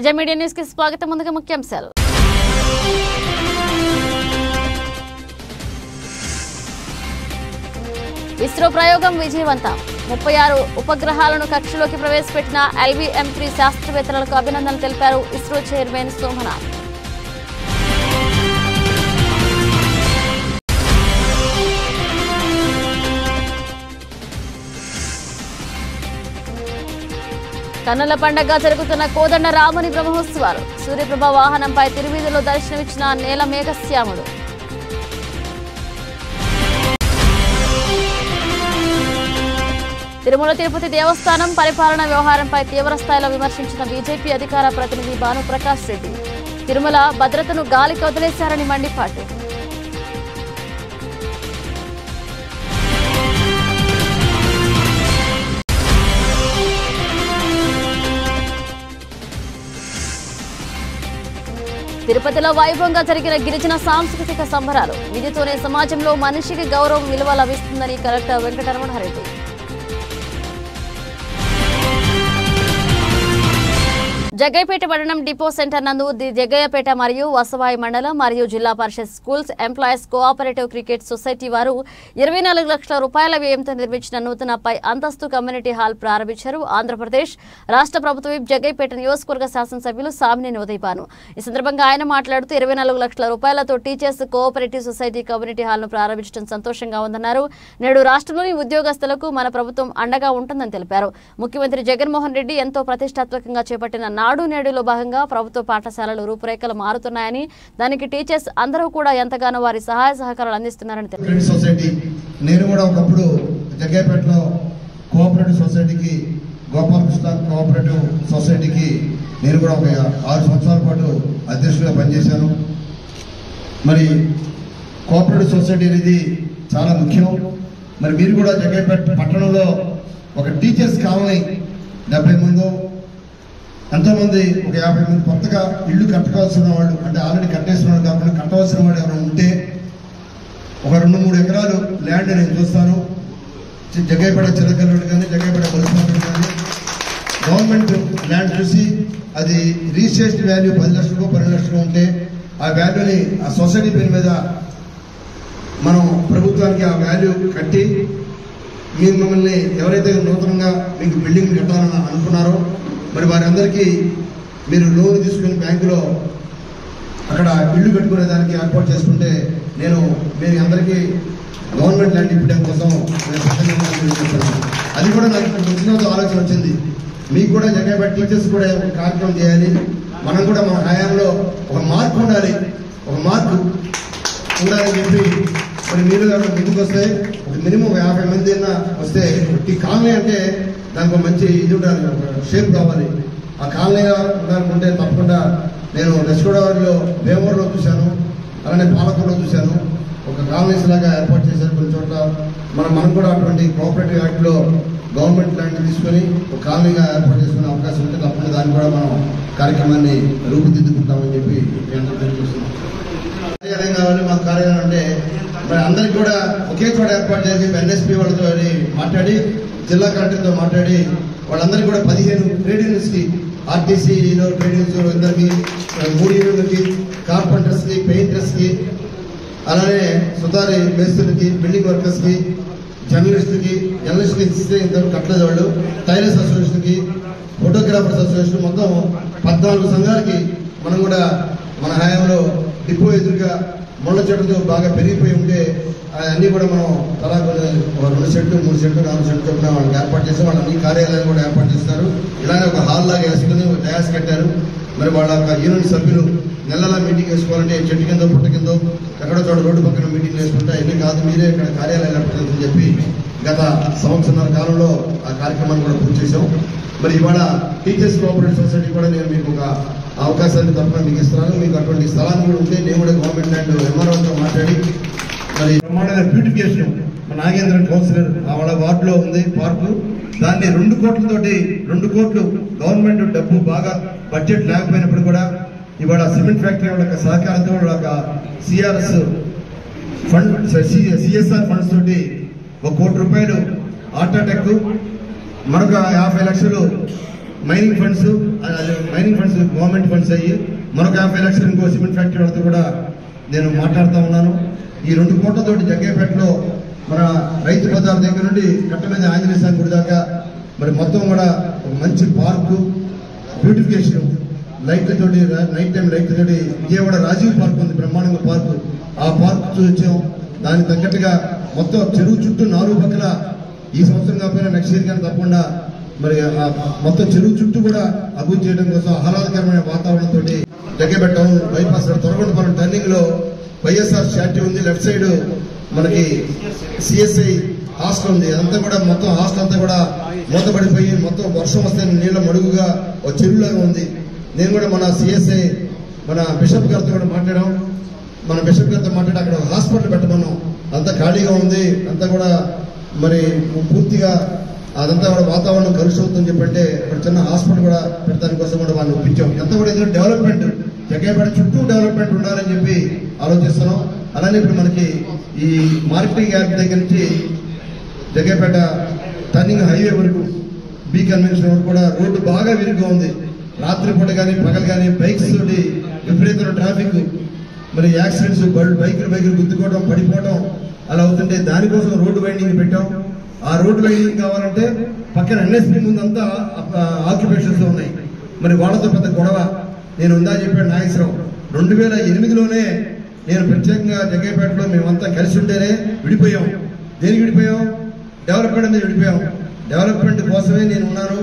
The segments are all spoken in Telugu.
తేజ మీడియా న్యూస్ కి స్వాగతం. ముందుగా ముఖ్యాంశాలు. ఇస్రో ప్రయోగం విజయవంతం. 36 ఉపగ్రహాలను కక్షలోకి ప్రవేశపెట్టిన LVM-3 శాస్త్రవేత్తలకు అభినందనలు తెలిపారు ఇస్రో చైర్మన్ సోమనాథ్. కన్నుల పండగగా జరుగుతున్న కోదండ రాముని బ్రహ్మోత్సవాలు. సూర్యప్రభ వాహనంపై తిరువీధిలో దర్శనమిచ్చిన నేల మేఘశ్యాముడు. తిరుమల తిరుపతి దేవస్థానం పరిపాలన వ్యవహారంపై తీవ్రస్థాయిలో విమర్శించిన బీజేపీ అధికార ప్రతినిధి భానుప్రకాష్ రెడ్డి తిరుమల భద్రతను గాలికి వదిలేశారని మండిపాటు. తిరుపతిలో వైభవంగా జరిగిన గిరిజన సాంస్కృతిక సంబరాలు. విధితోనే సమాజంలో మనిషికి గౌరవం విలువ లభిస్తుందని కలెక్టర్ వెంకటరమణారెడ్డి. జగ్గయ్యపేట పట్టణం డిపో సెంటర్ నందు జగ్గయ్యపేట మరియు వసవాయి మండలం మరియు Zilla Parishad schools employees cooperative cricket society వారు 24 లక్షల రూపాయల వ్యయంతో నిర్మించిన నూతన పై అంతస్తు కమ్యూనిటీ హాల్ ప్రారంభించారు. ఆంధ్రప్రదేశ్ రాష్ట్ర ప్రభుత్వం జగ్గయ్యపేట నియోజకవర్గ శాసనసభ్యులు సామినేని ఉదయభాను. ఈ సందర్భంగా ఆయన మాట్లాడుతూ 24 లక్షల రూపాయలతో టీచర్స్ కోఆపరేటివ్ సొసైటీ కమ్యూనిటీ హాల్ను ప్రారంభించడం సంతోషంగా ఉందన్నారు. నేడు రాష్ట్రంలోని ఉద్యోగస్తులకు మన ప్రభుత్వం అండగా ఉంటుందని తెలిపారు. ముఖ్యమంత్రి జగన్మోహన్ రెడ్డి ఎంతో ప్రతిష్టాత్మకంగా చేపట్టిన నాడు నేడులో భాగంగా ప్రభుత్వ పాఠశాలలు రూపురేఖలు మారుతున్నాయని, దానికి టీచర్స్ అందరూ కూడా ఎంతగానో వారి సహాయ సహకారాలు అందిస్తున్నారని తెలిపారు. గోపాలకృష్ణ కోఆపరేటివ్ సొసైటీకి నేను కూడా 6 సంవత్సరాల పాటు అధ్యక్షుడిగా పనిచేశాను. మరి కోఆపరేటివ్ సొసైటీ అనేది చాలా ముఖ్యం. మరి మీరు కూడా జగ్గయ్యపేట పట్టణంలో ఒక టీచర్స్ కాలనీ 70 మంది, ఎంతోమంది 50 మంది కొత్తగా ఇళ్ళు కట్టుకోవాల్సిన వాళ్ళు, అంటే ఆల్రెడీ కట్టేసిన వాళ్ళు కాకుండా కట్టవలసిన వాళ్ళు ఎవరైనా ఉంటే 2-3 ఎకరాలు ల్యాండ్ నేను చూస్తాను. జగ్గయ్యపేట చిలకల్లూరు కానీ జగ్గయ్యపేట మున్సిపాలిటీ కానీ గవర్నమెంట్ ల్యాండ్ చూసి అది రీసెస్ట్ వాల్యూ 10 లక్షలు 12 లక్షలు ఉంటే ఆ వాల్యూని ఆ సొసైటీ పేరు మీద మనం ప్రభుత్వానికి ఆ వాల్యూ కట్టి మీరు మమ్మల్ని ఎవరైతే నూతనంగా మీకు బిల్డింగ్ కట్టాలని అనుకున్నారో మరి వారందరికీ మీరు లోన్ తీసుకుని బ్యాంకులో అక్కడ ఇల్లు కట్టుకునే దానికి ఏర్పాటు చేసుకుంటే నేను మీ అందరికీ గవర్నమెంట్ ల్యాండ్ ఇవ్వడం కోసం అది కూడా నాకు వచ్చిన ఆలోచన వచ్చింది. మీకు కూడా జగ్గయ్యపేట టీచర్స్ కూడా ఒక కార్యక్రమం చేయాలి. మనం కూడా మన హయాంలో ఒక మార్పు ఉండాలని చెప్పి మరి మీరు ముందుకు వస్తే మినిమం 50 మంది అయినా వస్తే ఈ కాలనీ అంటే దానికి ఒక మంచి ఇది ఉండాలి, షేప్ కావాలి. ఆ కాలనీగా ఉండాలనుకుంటే తప్పకుండా నేను వెస్ట్గోదావరిలో వేమూరులో చూశాను, అలానే పాలకూరులో చూశాను. ఒక కాలనీస్ లాగా ఏర్పాటు చేశారు కొన్ని చోట్ల. మనం కూడా అటువంటి కోఆపరేటివ్ యాక్ట్లో గవర్నమెంట్ ల్యాండ్ తీసుకొని ఒక కాలనీగా ఏర్పాటు చేసుకునే అవకాశం ఉంటే తప్పకుండా దాన్ని కూడా మనం కార్యక్రమాన్ని రూపుదిద్దుకుంటామని చెప్పి తెలియజేస్తున్నాం. కార్యాలయం కావాలి, మా కార్యాలయం అంటే మరి అందరికీ కూడా ఒకే చోట ఏర్పాటు చేసి NSP వాళ్ళతో మాట్లాడి జిల్లా కలెక్టర్తో మాట్లాడి వాళ్ళందరికీ కూడా 15 ట్రేడ్ యూనియన్స్కి, RTCలో ట్రేడ్ యూనియన్స్ అందరికీ, 3 యూనియన్లకి, కార్పెంటర్స్కి, పెయింటర్స్కి, అలానే సుతారి మేస్తులకి, బిల్డింగ్ వర్కర్స్కి, జర్నలిస్టులకి ఇస్తే ఇద్దరు కట్టలేదు వాళ్ళు, టైలర్స్ అసోసియేషన్కి, ఫోటోగ్రాఫర్స్ అసోసియేషన్, మొత్తం 14 సంఘాలకి మనం కూడా మన హయాంలో డిపో ఎదురుగా ముళ్ళ చెట్లతో బాగా పెరిగిపోయి ఉంటే అన్నీ కూడా మనం తలా 2 చెట్లు 3 చెట్లు 4 చెట్లు కూడా వాళ్ళకి ఏర్పాటు చేసి వాళ్ళు అన్ని కార్యాలయాలు కూడా ఏర్పాటు చేస్తారు. ఇలానే ఒక హాల్ లాగా వేసుకుని డయాస్ కట్టారు. మరి వాళ్ళ యూనియన్ సభ్యులు నెలలా మీటింగ్ వేసుకోవాలంటే చెట్టు కింద పుట్ట కింద ఎక్కడో చోట రోడ్డు పక్కన మీటింగ్ వేసుకుంటే అవన్నీ కాదు, మీరే ఇక్కడ కార్యాలయాలు ఏర్పడుతుందని చెప్పి గత 1.5 సంవత్సరాల కాలంలో ఆ కార్యక్రమాన్ని కూడా పూర్తి చేశాం. మరి ఇవాళ టీచర్స్ కోఆపరేటివ్ సొసైటీ కూడా నేను మీకు ఒక అవకాశాన్ని తప్పకుండా మీకు ఇస్తున్నాను. మీకు అటువంటి స్థలాన్ని కూడా ఉంటే నేను కూడా గవర్నమెంట్ ల్యాండ్ MROతో మాట్లాడి మరి బ్రహ్మాండమైన బ్యూటిఫికేషన్ నాగేంద్ర కౌన్సిలర్ వాళ్ళ వార్డులో ఉంది పార్కు, దాన్ని 2 కోట్లతోటి 2 కోట్లు గవర్నమెంట్ డబ్బు బాగా బడ్జెట్ లేకపోయినప్పుడు కూడా ఇవాళ సిమెంట్ ఫ్యాక్టరీ వాళ్ళ సహకారంతో వాళ్ళ CSR ఫండ్స్ తోటి 1 కోటి రూపాయలు ఆర్టాటెక్, మరొక 50 లక్షలు మైనింగ్ ఫండ్స్ గవర్నమెంట్ ఫండ్స్ అయ్యి మరొక 50 లక్షలు ఇంకో సిమెంట్ ఫ్యాక్టరీ వరకు కూడా నేను మాట్లాడుతూ ఉన్నాను. ఈ 2 కోట్ల తోటి జగ్గేపేటలో మన రైతు బజార్ దగ్గర నుండి కట్టమీద ఆంజనేయ స్వామి గుడి దాకా మరి మొత్తం కూడా మంచి పార్కు, బ్యూటిఫికేషన్, లైట్ల తోటి, నైట్ టైం లైట్ల తోటి. విజయవాడ రాజీవ్ పార్క్ ఉంది, బ్రహ్మాండంగా పార్కు. ఆ పార్క్ చూసాం. దానికి తగ్గట్టుగా మొత్తం చెరువు చుట్టూ 4 పక్కల ఈ సంవత్సరం కాకపోయినా నెక్స్ట్ ఇయర్ కానీ తప్పకుండా మరి మొత్తం చెరువు చుట్టూ కూడా అభివృద్ధి చేయడం కోసం ఆహ్లాదకరమైన వాతావరణంతో Jaggepeta town bypass Toragondapalem turning లో వైఎస్ఆర్ స్టాట్యూ ఉంది, లెఫ్ట్ సైడ్ మనకి సిఎస్ఐ హాస్టల్ ఉంది. అదంతా కూడా మొత్తం హాస్టల్ అంతా కూడా మూతపడిపోయి మొత్తం వర్షం వస్తే నీళ్ళ మడుగుగా ఒక చెరువులాగా ఉంది. నేను కూడా మన సిఎస్ఐ మన బిషప్ గారితో కూడా మాట్లాడాం. మన బిషప్ గారితో మాట్లాడి అక్కడ హాస్పిటల్ పెట్టమన్నాం. అంతా ఖాళీగా ఉంది, అంతా కూడా మరి పూర్తిగా అదంతా కూడా వాతావరణం కలుషితమవుతుందని చెప్పంటే అక్కడ చిన్న హాస్పిటల్ కూడా పెట్టడానికి కోసం కూడా వాళ్ళు ఒప్పించాం. ఎంత కూడా ఎందుకంటే డెవలప్మెంట్ జగ్గేపేట చుట్టూ డెవలప్మెంట్ ఉండాలని చెప్పి ఆలోచిస్తున్నాం. అలానే ఇప్పుడు మనకి ఈ మార్కెటింగ్ యార్డ్ దగ్గర నుంచి జగ్గేపేట టర్నింగ్ హైవే వరకు బీ కన్వెన్షన్ వరకు కూడా రోడ్డు బాగా విరిగ్గా ఉంది. రాత్రిపూట కానీ పగలు కానీ బైక్స్ తోటి విపరీతమైన ట్రాఫిక్, మరి యాక్సిడెంట్స్, బైకులు గుద్దుకోవడం, పడిపోవడం అలా అవుతుంటే దానికోసం రోడ్డు వైండింగ్ పెట్టాం. ఆ రోడ్డు వైండింగ్ కావాలంటే పక్కన ఎన్ఎస్పీ ముందంతా ఆక్యుపేషన్స్ ఉన్నాయి. మరి వాళ్ళతో పెద్ద గొడవ నేను ఉందా చెప్పాడు నాగేశ్వరరావు. 2008లోనే నేను ప్రత్యేకంగా జగ్గేపేటలో మేమంతా కలిసి ఉంటేనే విడిపోయాం. దేనికి విడిపోయాం? డెవలప్మెంట్ మీద విడిపోయాం. డెవలప్మెంట్ కోసమే నేను ఉన్నాను,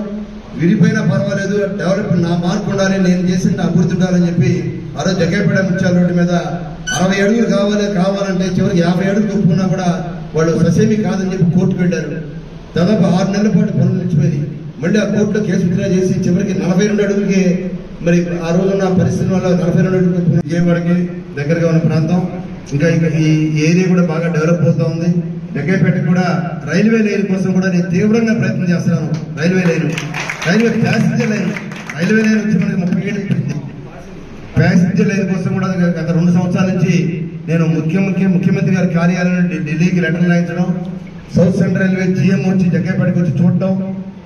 విడిపోయినా పర్వాలేదు, డెవలప్మెంట్ నా మార్పు ఉండాలి, నేను చేసిన అభివృద్ధి ఉండాలని చెప్పి ఆ రోజు జగ్గేపేట ముత్యాల రోడ్డు మీద 60 అడుగులు కావాలంటే చివరికి 50 అడుగులు ఒప్పుకున్నా కూడా వాళ్ళు ససేమీ కాదని చెప్పి కోర్టుకు వెళ్ళారు. దాదాపు 6 నెలల పాటు పనులు నిలిచిపోయింది. మళ్ళీ ఆ కోర్టులో కేసు విత్డ్రా చేసి చివరికి 42 అడుగులకి మరి ఆ రోజున్న పరిస్థితి వల్ల 42 అడుగులు ఒప్పుకున్నారు. విజయవాడకి దగ్గరగా ఉన్న ప్రాంతం ఇంకా ఇంకా ఈ ఏరియా కూడా బాగా డెవలప్ అవుతూ ఉంది. జగ్గేపేట కూడా రైల్వే లైన్ కోసం కూడా నేను తీవ్రంగా ప్రయత్నం చేస్తున్నాను. రైల్వే ప్యాసింజర్ లైన్, వచ్చి మనకి 37 ప్యాసింజర్ లైన్ కోసం కూడా గత 2 సంవత్సరాల నుంచి నేను ముఖ్యమంత్రి గారి కార్యాలయం ఢిల్లీకి లెటర్ రాయించడం, సౌత్ సెంట్రల్ రైల్వే జిఎం వచ్చి జగ్గేపేటకి వచ్చి చూడటం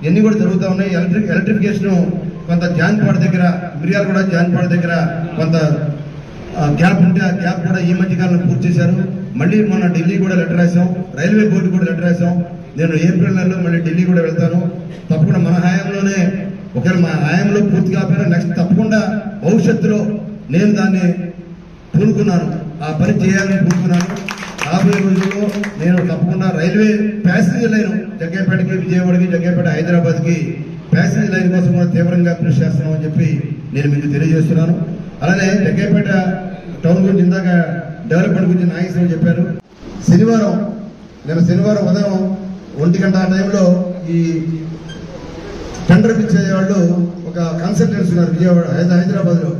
ఇవన్నీ కూడా జరుగుతూ ఉన్నాయి. ఎలక్ట్రిఫికేషన్ కొంత జాన్పాడు దగ్గర, మిర్యాల కూడా జాన్పాడు దగ్గర కొంత గ్యాప్ ఉంటే ఆ గ్యాప్ కూడా ఈ మధ్యకాలంలో పూర్తి చేశారు. మళ్ళీ మొన్న ఢిల్లీ కూడా లెటర్ రాసాం, రైల్వే బోర్డు కూడా లెటర్ రాసాం. నేను ఏప్రిల్ నెలలో మళ్ళీ ఢిల్లీ కూడా వెళ్తాను. తప్పకుండా మన హయాంలోనే, ఒకవేళ మా హయాంలో పూర్తి కాకపోయినా నెక్స్ట్ తప్పకుండా భవిష్యత్తులో నేను దాన్ని పూనుకున్నాను, ఆ పని చేయాలని పూనుకున్నాను. రాబోయే రోజుల్లో నేను తప్పకుండా రైల్వే ప్యాసింజర్ లైన్ జగ్గేపేటకి, విజయవాడకి, జగ్గేపేట హైదరాబాద్కి ప్యాసింజర్ లైన్ కోసం కూడా తీవ్రంగా కృషి చేస్తున్నామని చెప్పి నేను మీకు తెలియజేస్తున్నాను. అలానే జగ్గేపేట టౌన్ గురించి ఇందాక డెవలప్మెంట్ గురించి నాగేశ్వరరావు చెప్పారు. శనివారం ఉదయం 1 గంట ఆ టైంలో ఈ టెండర్ పిచ్చే వాళ్ళు ఒక కన్సల్టెంట్స్ ఉన్నారు విజయవాడ హైదరాబాద్లో.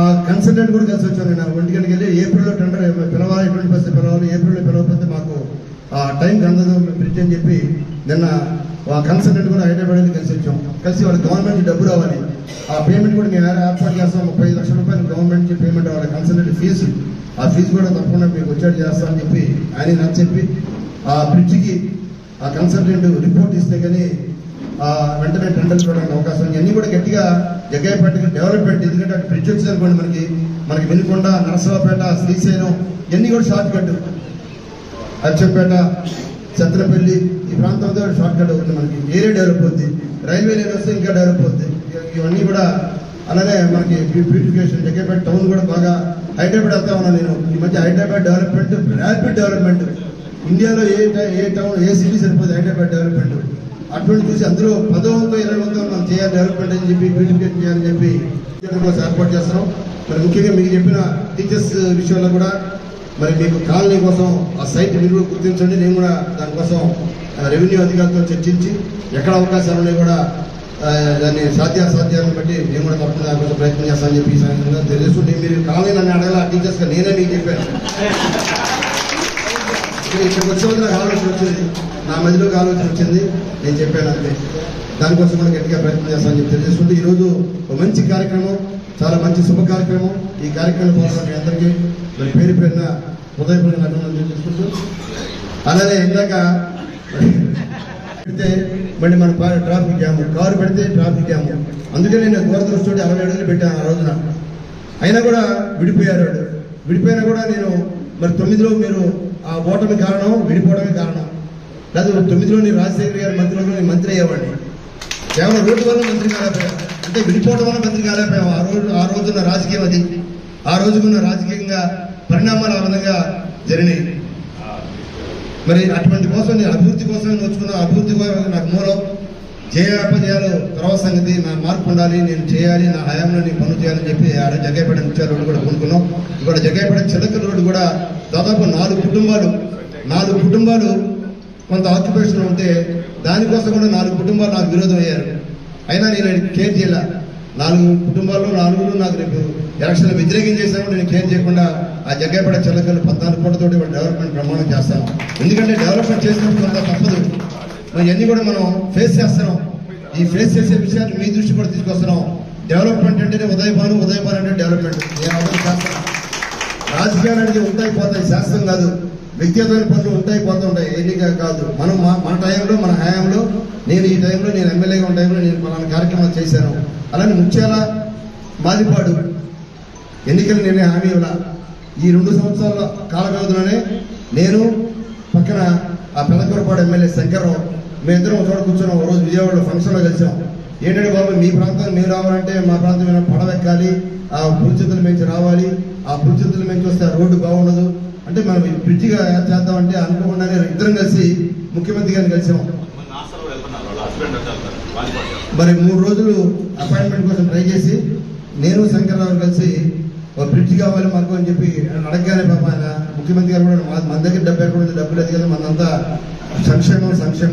ఆ కన్సల్టెంట్ కూడా కలిసి వచ్చాను నేను. 1 గంటకి వెళ్ళి ఏప్రిల్లో టెండర్ పిలవాలి, 20% పిలవాలి, ఏప్రిల్లో పిలవకపోతే మాకు ఆ టైంకి అందదు బ్రిడ్జ్ అని చెప్పి నిన్న ఆ కన్సల్టెంట్ కూడా హైదరాబాద్ వెళ్ళి కలిసి వచ్చాం. కలిసి వాళ్ళకి గవర్నమెంట్ డబ్బు రావాలి, ఆ పేమెంట్ కూడా మేము ఏర్పాటు చేస్తాం. 35 లక్షల రూపాయలు గవర్నమెంట్ పేమెంట్ అవ్వాలి, కన్సల్టెంట్ ఫీజు. ఆ ఫీజు కూడా తప్పకుండా మీకు వచ్చేది చేస్తామని చెప్పి ఆయన నాకు చెప్పి ఆ బ్రిడ్జికి ఆ కన్సల్టెంట్ రిపోర్ట్ ఇస్తే కానీ వెంటనే టెండర్ చూడడానికి అవకాశం. ఇవన్నీ కూడా గట్టిగా జగ్గేపేటకి డెవలప్మెంట్, ఎందుకంటే అక్కడ బ్రిడ్జ్ వచ్చేసరికి మనకి వినుకొండ, నరసరావుపేట, శ్రీశైలం ఇవన్నీ కూడా షార్ట్ కట్. అచ్చంపేట, చంద్రపల్లి ఈ ప్రాంతంతో షార్ట్ కట్ అవుతుంది, మనకి ఏరియా డెవలప్ అవుతుంది. రైల్వే లైన్ వస్తే ఇంకా డెవలప్ అవుతుంది. ఇవన్నీ కూడా అలానే మనకి బ్యూటిఫికేషన్ జగ్గేపేట టౌన్ కూడా బాగా. హైదరాబాద్ వెళ్తా ఉన్నాను నేను ఈ మధ్య. Hyderabad development, rapid development. ఇండియాలో ఏ టౌన్, ఏ సిటీ సరిపోతుంది హైదరాబాద్ డెవలప్మెంట్. అటువంటి చూసి అందులో 10వ 20వ మనం చేయాలి డెవలప్మెంట్ అని చెప్పి, బ్యూటిఫికేషన్ చేయాలని చెప్పి ఏర్పాటు చేస్తున్నాం. మరి ముఖ్యంగా మీకు చెప్పిన టీచర్స్ విషయంలో కూడా మరి మీకు కాలనీ కోసం ఆ సైట్ మీరు కూడా గుర్తించండి. నేను కూడా దానికోసం రెవెన్యూ అధికారులతో చర్చించి ఎక్కడ అవకాశాలు ఉన్నాయి కూడా దాన్ని సాధ్యాసాధ్యాలను బట్టి నేను కూడా తప్పకుండా దానికోసం ప్రయత్నం చేస్తానని చెప్పి ఈ సాయంత్రంగా తెలుసుకుంటే మీరు కాలనీ నన్ను అడగాలి. ఆ టీచర్స్గా నేనే మీకు చెప్పాను. ఇక్కడికి వచ్చేవరకు నాకు ఆలోచన వచ్చింది, నా మధ్యలోకి ఆలోచన వచ్చింది, నేను చెప్పాను అంతే. దానికోసం కూడా గట్టిగా ప్రయత్నం చేస్తానని చెప్పి తెలుసుకుంటే ఈరోజు ఒక మంచి కార్యక్రమం, చాలా మంచి శుభ కార్యక్రమం. ఈ కార్యక్రమం పాల్గొనే అందరికీ మరి పేరు పేరున హృదయపూర్వక అభినందనలు తెలుసుకుంటూ అలానే ఇందాక मल्ल मन ट्राफिक जाम कवर पड़ते ट्राफिक जाम अंकने गोरदृष्टि 60 आ रोज आईना विड़पया विड़पना मैं 9 आ ओटमी कारणों विड़पे कारणों लेकिन 9 राजशेखर गारी मंत्री मंत्री अवाड़ी केवल रोड वाल मंत्री अंत विड़प मंत्री आ रोज राजकीय अभी आ रोजुन राजकीय परणा आ विधा जरिए मरी अट्ठाँव अभिवृद्धि कोसमें ना अभिवृद्धि मूलम जयापजया तरह संगति ना मार्ग उयाली ना हया पन चेयर आड़ जगहपेट रोड को जगहपेट चिलक रोड दादापू 4 कुटुंबालु आक्युपेशन उसे दादीसम 4 कुटुंबालु विरोधम अना केर चेयर 4 कुटुंबालु एलक्षन व्यतिरेकिंचेसामु नेनु केर चेयकुंडा आ जग्गपेट चलकल्लु 14 कोट्ल तोटी डेवलपमेंट प्रमाणं चेस्तामु एंदुकंटे डेवलपमेंट चेसिनप्पुडु अंत तप्पदु इवन्नी कूडा మనం ఫేస్ చేస్తున్నాం ఈ ఫేస్ చేసే విషయాన్ని మీ దృష్టి పడి తీసుకొస్తున్నాం డెవలప్మెంట్ అంటే ఉదయభాను అంటే డెవలప్మెంట్ నేను అర్థం చేస్తాను రాజకీయాలు అంటే ఉంటాయిపోతాయి శాస్త్రం కాదు వ్యక్తిగతమైన పనులు ఉంటాయిపోతుంటాయి ఏదిగా కాదు మనం మన టైంలో మన హయాంలో నేను ఈ టైంలో నేను ఎమ్మెల్యేగా ఉన్న టైంలో నేను పలానా కార్యక్రమాలు చేశాను అలానే ముఖ్యాల మాదిపాడు ఎన్నికలు నేనే హామీ ఇవ్వలా ఈ 2 సంవత్సరాల కాల వ్యవధిలోనే నేను పక్కన ఆ పెదకూరపాడు ఎమ్మెల్యే శంకర్రావు మేమిద్దరం ఒక చోట కూర్చున్నాం ఒక రోజు విజయవాడలో ఫంక్షన్లో కలిసాం ఏంటంటే బాబు మీ ప్రాంతానికి మీరు రావాలంటే మా ప్రాంతం ఏమైనా పడవెక్కాలి ఆ పురుచితుల నుంచి రావాలి ఆ పురుచితుల నుంచి వస్తే ఆ రోడ్డు బాగుండదు అంటే మనం ఈ బ్రిడ్జిగా చేద్దామంటే అనుకోకుండానే ఇద్దరం కలిసి ముఖ్యమంత్రి గారిని కలిసాం మరి 3 రోజులు అపాయింట్మెంట్ కోసం ట్రై చేసి నేను శంకర్రావు కలిసి और ब्रिज का मार्ग अड़काने पाप आना मुख्यमंत्री मन दिन डबूल डबूल मन संक्षेम संक्षेम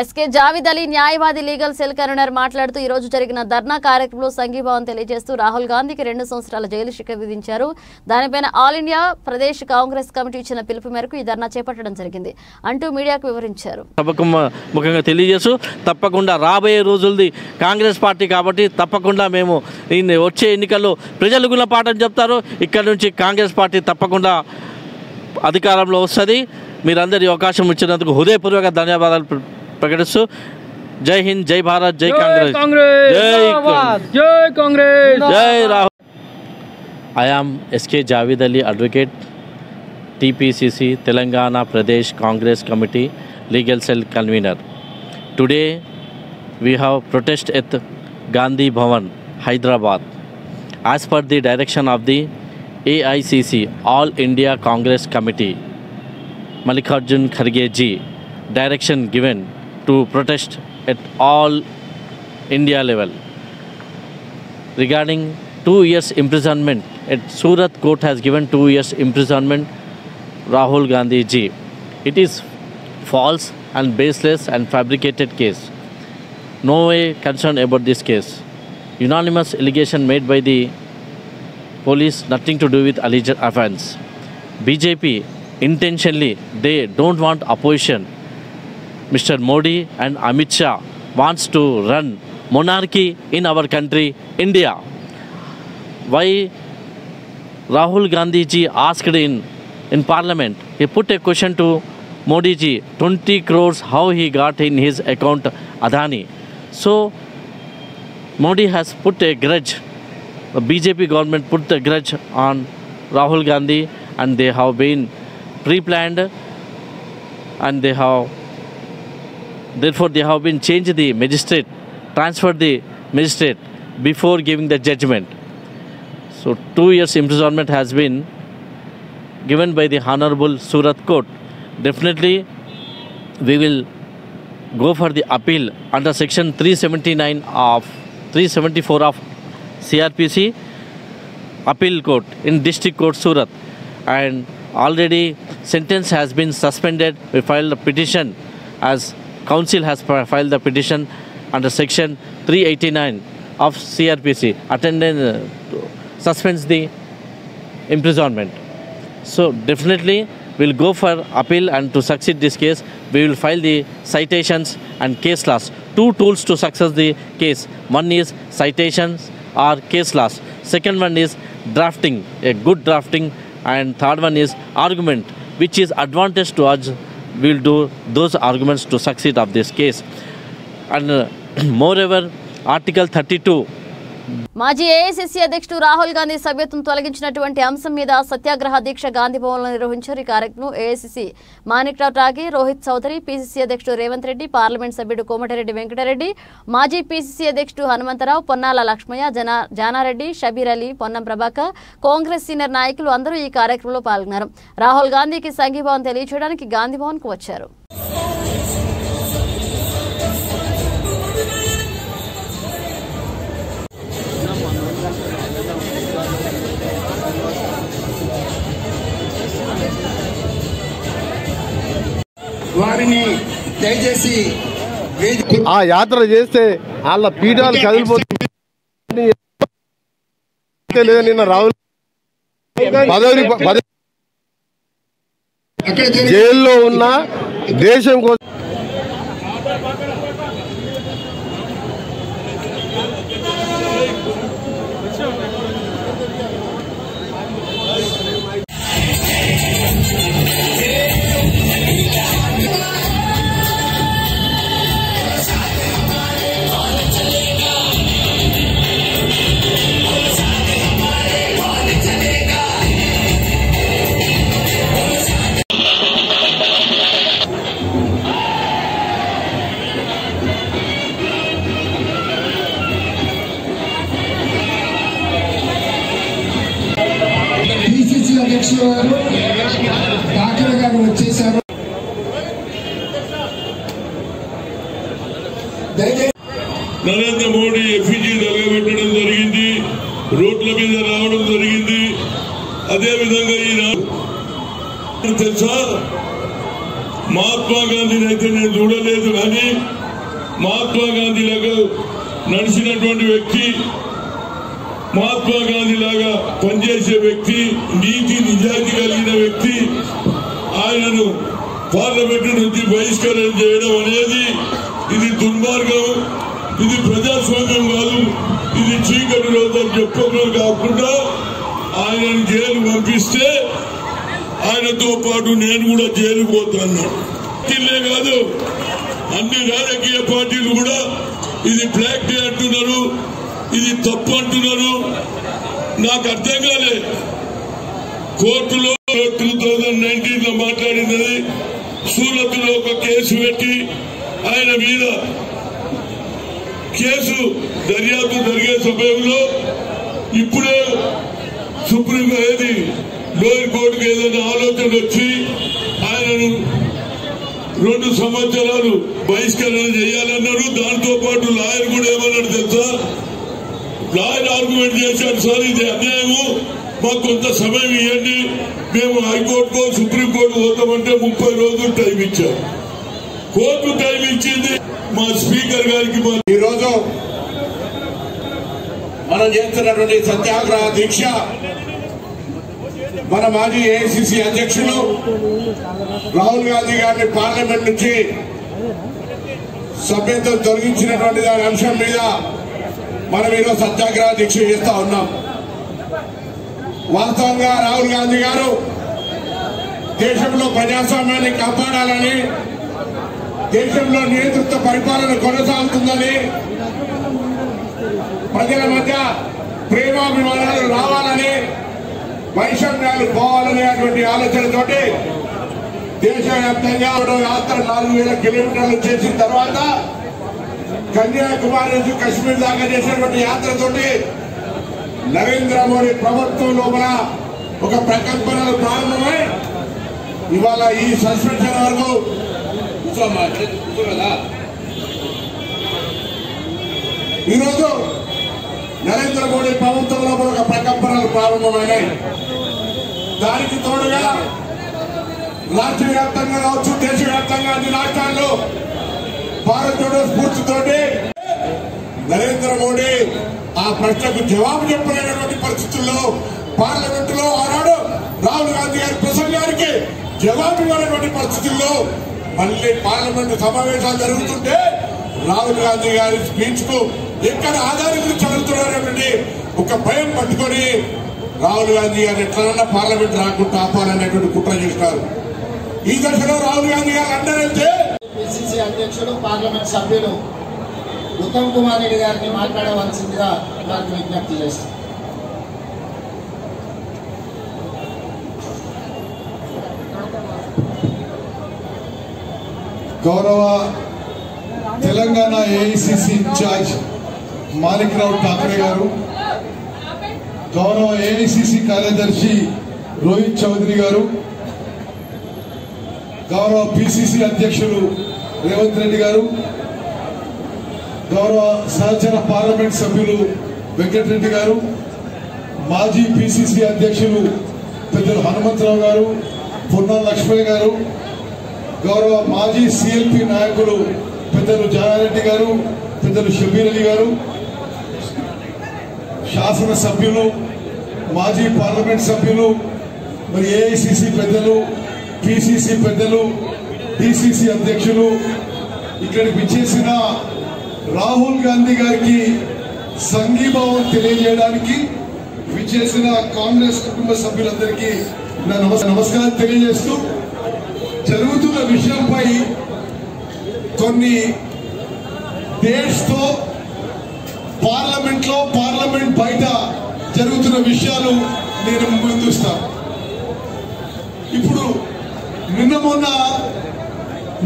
ఎస్కే జావిద్ అలీ న్యాయవాది లీగల్ సెల్ కన్వీనర్ మాట్లాడుతూ ఈ రోజు జరిగిన ధర్నా కార్యక్రమంలో సంఘీభావం తెలియజేస్తూ రాహుల్ గాంధీకి 2 సంవత్సరాల జైలు శిక్ష విధించారు. దానిపైన All India Pradesh Congress committee ఇచ్చిన పిలుపు మేరకు ఈ ధర్నా చేపట్టడం జరిగింది అంటూ మీడియాకు వివరించారు. ముఖ్యంగా తెలియజేస్తూ తప్పకుండా రాబోయే రోజుల్ది కాంగ్రెస్ పార్టీ కాబట్టి తప్పకుండా మేము వచ్చే ఎన్నికల్లో ప్రజలు గుణ పాఠం చెప్తారు. ఇక్కడ నుంచి కాంగ్రెస్ పార్టీ తప్పకుండా అధికారంలో వస్తుంది. మీరందరి అవకాశం ఇచ్చినందుకు హృదయపూర్వక ధన్యవాదాలు ప్రకటిస్తూ జై హింద్, జై భారత్, జై కాంగ్రెస్, జై కాంగ్రెస్, జై Rahul. I am SK Javid Ali, advocate, TPCC Telangana Pradesh Congress committee legal cell convener. Today we have protest at Gandhi Bhavan, Hyderabad, as per the direction of the AICC, All India Congress Committee, Mallikarjun Kharge ji, direction given to protest at all India level regarding 2 years imprisonment at Surat court has given 2 years imprisonment Rahul Gandhi ji. It is false and baseless and fabricated case. No way concerned about this case. Unanimous allegation made by the police, nothing to do with alleged offense. BJP intentionally, they don't want opposition. Mr. Modi and Amit Shah wants to run monarchy in our country, India. Why Rahul Gandhi ji asked in parliament, he put a question to Modi ji, 20 crores how he got in his account Adani. So Modi has put a grudge. The BJP government put the grudge on Rahul Gandhi and they have been pre-planned and they have, therefore they have been changed the magistrate, transferred the magistrate before giving the judgment. So 2 years imprisonment has been given by the Honorable Surat Court. Definitely we will go for the appeal under section 374 of CRPC Appeal Court in District Court Surat, and already sentence has been suspended. We filed a petition, as council has filed the petition under section 389 of CRPC. Attendant suspends the imprisonment. So definitely we will go for appeal, and to succeed this case we will file the citations and case laws. 2 tools to success the case. One is citations or case laws, second one is drafting, a good drafting, and third one is argument, which is advantage to us will do those arguments to succeed of this case. And moreover, Article 32. మాజీ ఏఐసీసీ అధ్యక్షుడు రాహుల్ గాంధీ సభ్యత్వం తొలగించినటువంటి అంశం మీద సత్యాగ్రహ దీక్ష గాంధీ భవన్లో నిర్వహించారు. ఈ కార్యక్రమం ఏఐసీసీ మాణిక్రావు ఠాగే, రోహిత్ చౌదరి, పీసీసీ అధ్యక్షుడు రేవంత్ రెడ్డి, పార్లమెంట్ సభ్యుడు కోమటిరెడ్డి వెంకటరెడ్డి, మాజీ పీసీసీ అధ్యక్షుడు హనుమంతరావు, పొన్నాల లక్ష్మయ్య, జానారెడ్డి, షబీర్ అలీ, పొన్నం ప్రభాకర్, కాంగ్రెస్ సీనియర్ నాయకులు అందరూ ఈ కార్యక్రమంలో పాల్గొన్నారు. రాహుల్ గాంధీకి సంఘీభావం తెలియజేయడానికి గాంధీ భవన్కు వచ్చారు. ఆ యాత్ర చేస్తే వాళ్ళ పీఠాలు కదిలిపోతుంది. నిన్న రాహుల్ జైల్లో ఉన్న దేశం కోసం నరేంద్ర మోడీ ఎఫ్ఈజీ తగలబెట్టడం జరిగింది, రోడ్ల మీద రావడం జరిగింది. అదేవిధంగా ఈనాడు తెలుసా, మహాత్మా గాంధీని అయితే నేను చూడలేదు, కానీ మహాత్మా గాంధీ లాగా నడిచినటువంటి వ్యక్తి, మహాత్మా గాంధీ లాగా పనిచేసే వ్యక్తి, నీతి నిజాయితీ కలిగిన వ్యక్తి, ఆయనను పార్లమెంటు నుంచి బహిష్కరణ చేయడం అనేది ఇది దుర్మార్గం. ఇది ప్రజాస్వామ్యం కాదు, ఇది చీకటి రోజు అని చెప్పడం కాకుండా ఆయనను జైలు పంపిస్తే ఆయనతో పాటు నేను కూడా జైలు పోతాను. ఇల్లే కాదు, అన్ని రాజకీయ పార్టీలు కూడా ఇది బ్లాక్ డే అంటున్నారు, ఇది తప్పు అంటున్నారు. నాకు అర్థం కాలే. కోర్టులో 2019 లో మాట్లాడినది, సూరత్ లో ఒక కేసు పెట్టి ఆయన మీద కేసు దర్యాప్తు జరిగే సమయంలో ఇప్పుడే సుప్రీం అనేది లోయర్ కోర్టుకు ఏదైనా ఆలోచన వచ్చి ఆయనను 2 సంవత్సరాలు బహిష్కరణ చేయాలన్నారు. దాంతో పాటు లాయర్ కూడా ఏమన్నాడు తెలుసా, లాయర్ ఆర్గ్యుమెంట్ చేశాడు, సార్ ఇది అన్యాయము, మాకు కొంత సమయం ఇవ్వండి, మేము హైకోర్టుకో సుప్రీంకోర్టు పోతామంటే 30 రోజులు టైం ఇచ్చారు. కోర్టు టైం ఇచ్చింది. మా స్పీకర్ గారికి ఈరోజు మనం చేస్తున్నటువంటి సత్యాగ్రహ దీక్ష, మన మాజీ ఏఐసిసి అధ్యక్షులు రాహుల్ గాంధీ గారిని పార్లమెంట్ నుంచి సభ్యత్వం తొలగించినటువంటి దాని అంశం మీద మనం ఈరోజు సత్యాగ్రహ దీక్ష చేస్తా ఉన్నాం. వాస్తవంగా రాహుల్ గాంధీ గారు దేశంలో ప్రజాస్వామ్యాన్ని కాపాడాలని, దేశంలో నియంత్రిత పరిపాలన కొనసాగుతుందని, ప్రజల మధ్య ప్రేమాభిమానాలు రావాలని, వైషమ్యాలు పోవాలనేటువంటి ఆలోచనతోటి దేశవ్యాప్తంగా యాత్ర 4000 కిలోమీటర్లు చేసిన తర్వాత కన్యాకుమారి నుంచి కశ్మీర్ దాకా చేసినటువంటి యాత్రతోటి నరేంద్ర మోడీ ప్రభుత్వం లోపల ఒక ప్రకల్పనలు ప్రారంభమై ఇవాళ ఈ సస్పెన్షన్ వరకు ఈరోజు నరేంద్ర మోడీ ప్రభుత్వంలో ఒక ప్రకంపనలు ప్రారంభమైనాయి. దానికి తోడుగా రాష్ట్ర వ్యాప్తంగా కావచ్చు, దేశవ్యాప్తంగా అన్ని రాష్ట్రాల్లో భారత్ జోడో స్ఫూర్తితోటి నరేంద్ర మోడీ ఆ ప్రశ్నకు జవాబు చెప్పలేనటువంటి పరిస్థితుల్లో పార్లమెంటులో ఆనాడు రాహుల్ గాంధీ గారి ప్రసంగానికి జవాబు ఇవ్వనటువంటి పరిస్థితుల్లో మళ్ళీ పార్లమెంటు సమావేశాలు జరుగుతుంటే రాహుల్ గాంధీ గారి స్పీచ్ కు ఎక్కడ ఆధారం చదువుతున్నారని ఒక భయం పట్టుకొని రాహుల్ గాంధీ గారు ఎట్లన్నా పార్లమెంట్ రాకుండా ఆపాలనేటువంటి కుట్ర చేస్తారు. राहुल गांधी एसीसी अध्यक्षुडु पार्लमेंट सभ्युडु उत्तम कुमार रेड्डी गारिनि मात्लाडवलसिंदिगा वारिनि विज्ञप्ति चेस्तुन्नानु। गौरव तेलंगाणा एसीसी इंचार्ज माणिकराव ठाकरे गारू, गौरव एसीसी कार्यदर्शी रोहित चौधरी गारू, गौरव पीसीसी अध्यक्षुलु रेवंत रेड्डी गारू, गौरव सहचर पार्लमेंट सभ्युलु वेंकट रेड्डी गारू, माजी पीसीसी अध्यक्षुलु पेद्दल हनुमंतराव गारू, पुन्ना लक्ष्मण गारू, गौरव माजी सीएलपी नायकुलु पेद्दल जानारेड्डी गारू, पेद्दल शबीर अली गारू, शासन सभ्युलु माजी पार्लमेंट सभ्युलु मरि एसीसी पेद्दलु पीसीसी पेद्दलु डीसीसी अध्यक्षुलु इक्कडिकि विచ్చేసిన राहुल गांधी गारिकि संघीभावं तेलियजेयडानिकि विచ్చేసిన कांग्रेस कुटुंब सभ्युलंदरिकि ना नमस्कार तेलियजेस्तू జరుగుతున్న విషయంపై కొన్ని దేశంతో పార్లమెంట్లో పార్లమెంట్ బయట జరుగుతున్న విషయాలు నేను ముందుస్తాను। ఇప్పుడు నిన్న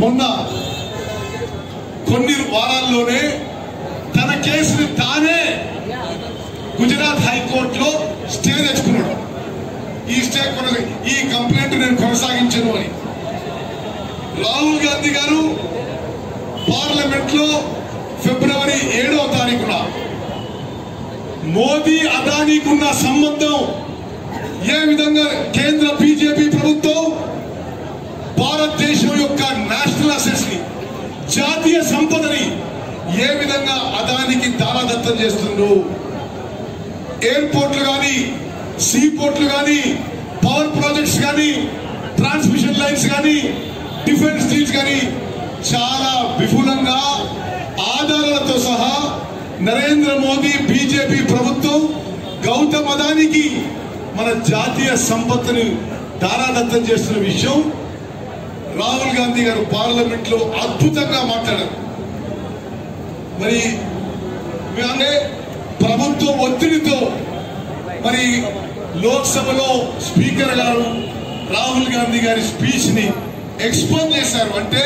మొన్న కొన్ని వారాల్లోనే తన కేసుని తానే గుజరాత్ హైకోర్టులో స్టే తెచ్చుకున్నాడు। ఈ స్టే కొనది ఈ కంప్లైంట్ నేను కొనసాగించను అని రాహుల్ గాంధీ గారు పార్లమెంట్ లో ఫిబ్రవరి 7వ తారీఖున మోదీ అదానీకున్న సంబంధం ఏ విధంగా కేంద్ర బీజేపీ ప్రభుత్వం భారతదేశం యొక్క నేషనల్ అసెట్స్ ని, జాతీయ సంపదని ఏ విధంగా అదానీకి దారాదత్తం చేస్తుందో, ఎయిర్పోర్ట్లు కానీ, సీ పోర్ట్లు కానీ, పవర్ ప్రాజెక్ట్స్ కానీ, ట్రాన్స్మిషన్ లైన్స్ కానీ, డిఫెన్స్ డీల్స్ కానీ చాలా విపులంగా ఆధారాలతో సహా నరేంద్ర మోదీ బీజేపీ ప్రభుత్వం గౌతమ్ అదానికి మన జాతీయ సంపత్తిని దారాదత్తం చేస్తున్న విషయం రాహుల్ గాంధీ గారు పార్లమెంట్ లో అద్భుతంగా మాట్లాడారు। మరి అంటే ప్రభుత్వ ఒత్తిడితో మరి లోక్సభలో స్పీకర్ గారు రాహుల్ గాంధీ గారి స్పీచ్ ని ఎక్స్పోజ్ చేశారు, అంటే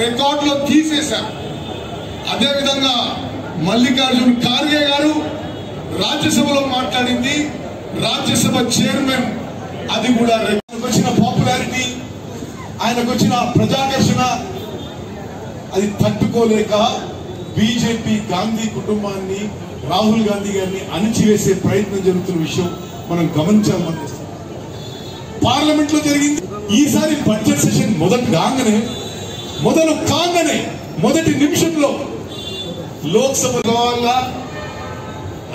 రికార్డ్ లో తీసేశారు। అదేవిధంగా మల్లికార్జున్ ఖార్గే గారు రాజ్యసభలో మాట్లాడింది, రాజ్యసభ చైర్మన్ అది కూడా రికార్డ్ వచ్చిన పాపులారిటీ, ఆయనకు వచ్చిన ప్రజాకర్షణ అది తట్టుకోలేక బీజేపీ గాంధీ కుటుంబాన్ని, రాహుల్ గాంధీ గారిని అణిచివేసే ప్రయత్నం జరుగుతున్న విషయం మనం గమనించామని పార్లమెంట్ లో జరిగింది। ఈసారి బడ్జెట్ సెషన్ మొదటి నిమిషంలో లోక్సభ వల్ల